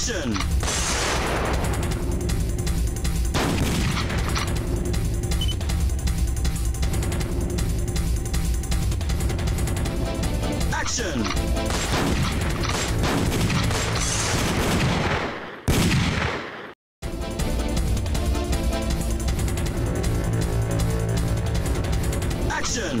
Action! Action! Action!